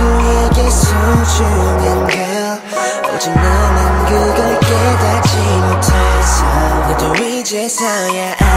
모두에게 소중한 걸 오직 너만 그걸 깨닫지 못해서 나도 이제서야